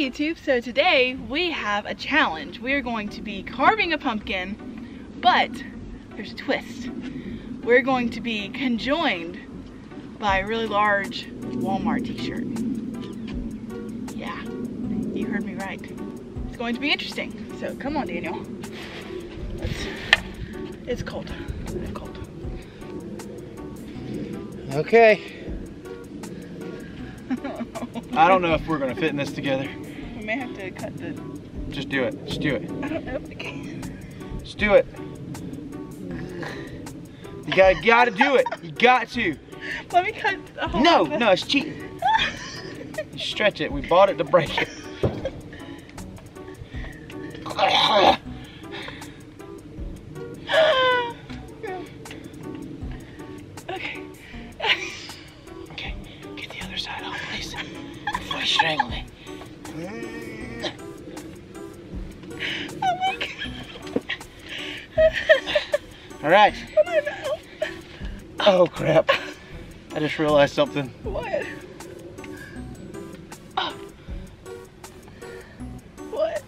YouTube, so today we have a challenge. We are going to be carving a pumpkin, but there's a twist. We're going to be conjoined by a really large Walmart t-shirt. Yeah, you heard me right. It's going to be interesting. So come on, Daniel. It's cold. It's cold. Okay. I don't know if we're gonna fit in this together. We may have to cut the... Just do it. Just do it. I don't know if we can. Just do it. You gotta do it. You got to. Let me cut the whole... No, no, it's cheating. You stretch it. We bought it to break it. Okay. Okay. Get the other side off, please. Before I strangle me. Oh my God. All right. Oh crap. I just realized something. What? Oh. What?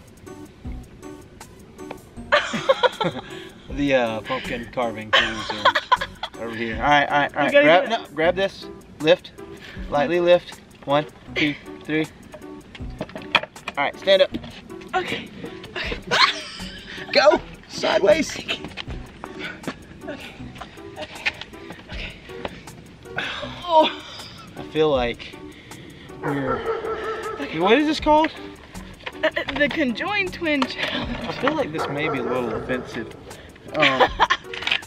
The pumpkin carving things are over here. All right. Grab this. Lift. Lightly lift. 1, 2, 3. All right, stand up. Okay. Okay. Go sideways. Okay. Okay. Okay. Oh. I feel like we're... Okay. What is this called? The conjoined twin challenge. I feel like this may be a little offensive.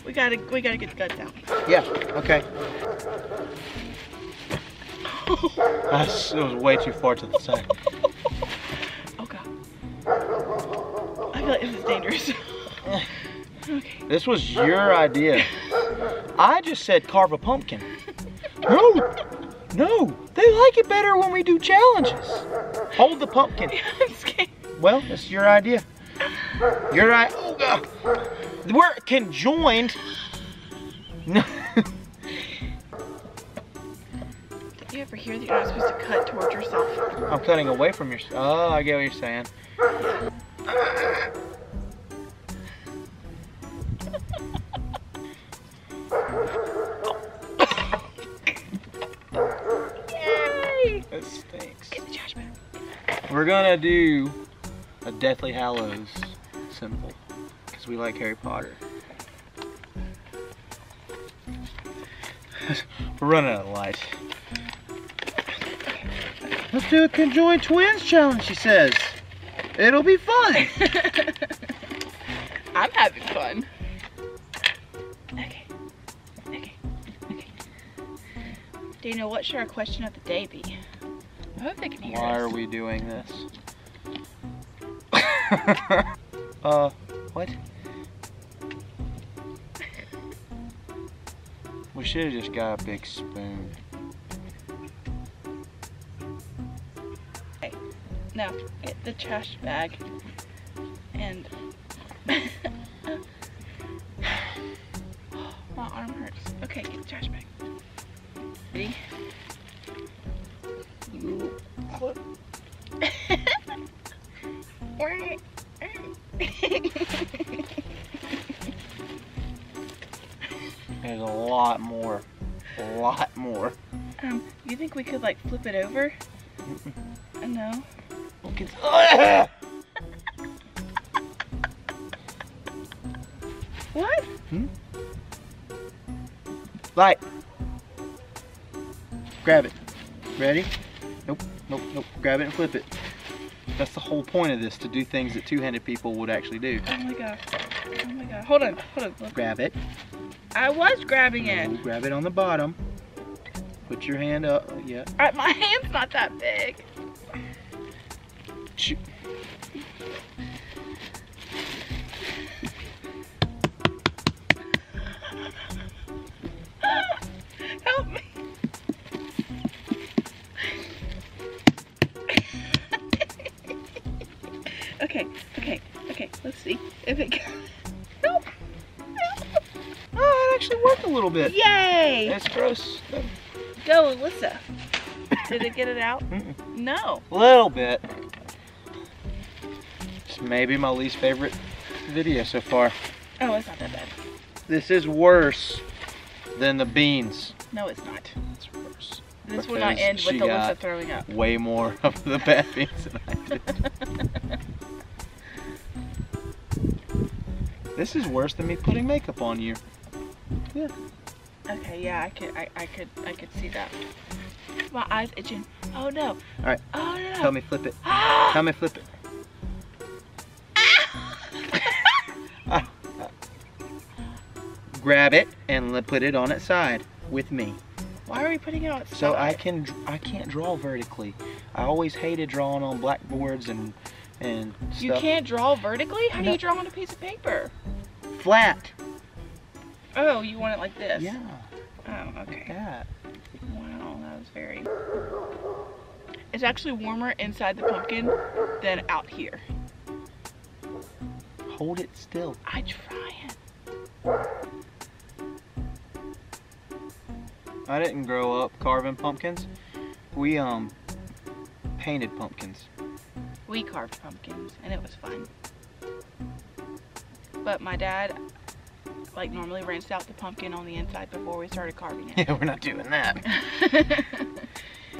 We gotta get the guts out. Yeah. Okay. It was way too far to the side. Oh God. I feel like this is dangerous. Okay. This was your idea. I just said carve a pumpkin. No. They like it better when we do challenges. Hold the pumpkin. Yeah, I'm scared. Well, it's your idea. You're right. Oh God. We're conjoined. No. You ever hear that you're not supposed to cut towards yourself? I'm cutting away from yourself. Oh, I get what you're saying. Yay! That stinks. Get the trash back. We're gonna do a Deathly Hallows symbol because we like Harry Potter. We're running out of light. Let's do a conjoined twins challenge, she says. It'll be fun. I'm having fun. Okay. Daniel, what should our question of the day be? I hope they can hear us. Why are we doing this? What? We should have just got a big spoon. No, get the trash bag and my arm hurts. Okay, get the trash bag. Ready? There's a lot more. You think we could like flip it over? No. What? Hmm? Light. Grab it. Ready? Nope. Grab it and flip it. That's the whole point of this, to do things that two-handed people would actually do. Oh my God. Hold on. Grab it. I was grabbing it. Grab it on the bottom. Put your hand up. Yeah. All right, my hand's not that big. Shoot. Help me. Okay. Let's see if it can. Help. Oh, it actually worked a little bit. Yay! That's gross. Go, Alyssa. Did it get it out? No. A little bit. It's maybe my least favorite video so far. Oh, it's not that bad. This is worse than the beans. No, it's not. It's worse. This will not end with the list of throwing up. Way more of the bad beans than I did. This is worse than me putting makeup on you. Yeah. Okay, yeah, I could see that. My eyes itching. Oh no. All right. Oh no. Help me flip it. Help me flip it. Grab it and put it on its side with me. Why are we putting it on its side? So I can't draw vertically. I always hated drawing on blackboards and stuff. You can't draw vertically? How do you draw on a piece of paper? Flat. Oh, you want it like this? Yeah. Oh, okay. Like that. Wow, that was very... It's actually warmer inside the pumpkin than out here. Hold it still. I try it. I didn't grow up carving pumpkins. We painted pumpkins. We carved pumpkins, and it was fun. But my dad, like, normally rinsed out the pumpkin on the inside before we started carving it. Yeah, we're not doing that.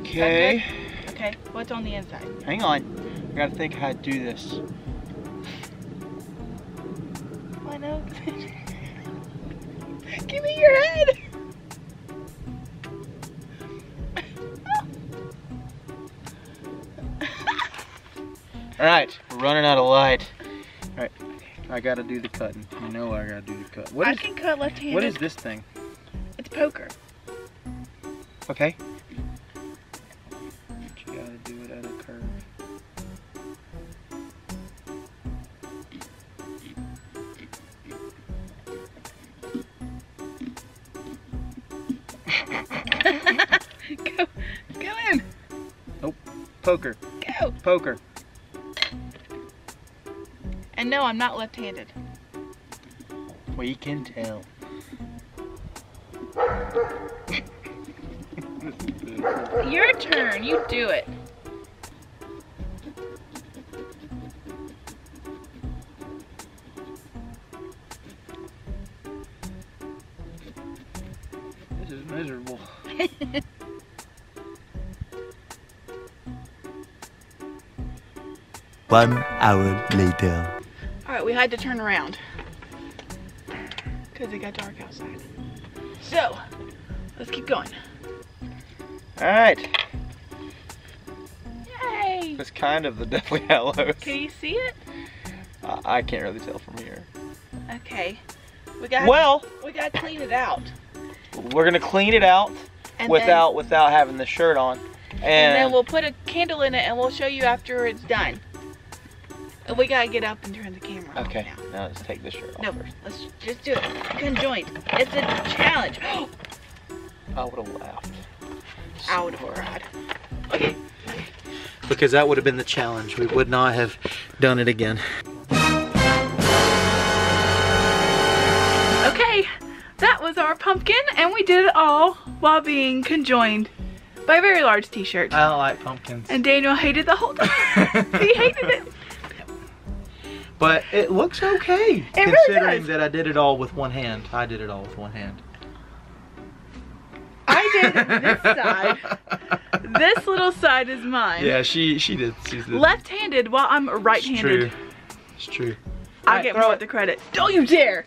Okay. Okay, what's on the inside? Hang on. I gotta think how to do this. Why no? Give me your head! Alright, we're running out of light. Alright, I gotta do the cutting. You know I gotta do the cut. What is, I can cut left-handed. What is this thing? It's poker. Okay. But you gotta do it at a curve. Go in. Nope. Poker. Go. Poker. And no, I'm not left-handed. We can tell. Your turn, you do it. This is miserable. One hour later. We had to turn around because it got dark outside. So let's keep going. All right. Yay! It's kind of the Deathly Hallows. Can you see it? I can't really tell from here. Okay. We got to clean it out. We're gonna clean it out and without having the shirt on, and then we'll put a candle in it and we'll show you after it's done. We gotta get up and turn the camera off. Okay, now let's take this shirt off. No, first. Let's just do it. Conjoined. It's a challenge. I would have laughed. So I would have cried. Okay. Because that would have been the challenge. We would not have done it again. Okay, that was our pumpkin, and we did it all while being conjoined by a very large t-shirt. I don't like pumpkins. And Daniel hated the whole time. He hated it. But it looks okay, it considering really does. That I did it all with one hand. I did it all with one hand. I did it this side. This little side is mine. Yeah, she did. Left-handed while I'm right-handed. It's true. It's true. I get more of the credit. Don't you dare!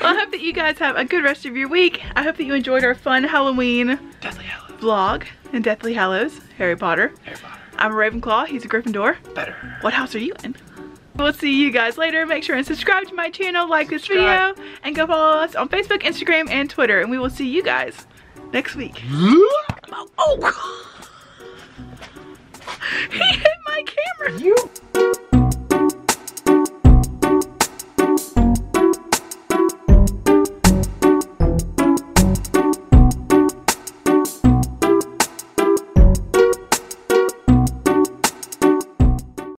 Well, I hope that you guys have a good rest of your week. I hope that you enjoyed our fun Halloween Deathly Hallows vlog and Deathly Hallows, Harry Potter. Harry Potter. I'm a Ravenclaw, he's a Gryffindor. Better. What house are you in? We'll see you guys later. Make sure and subscribe to my channel, like this video, and go follow us on Facebook, Instagram, and Twitter. And we will see you guys next week. Oh! He hit my camera! You...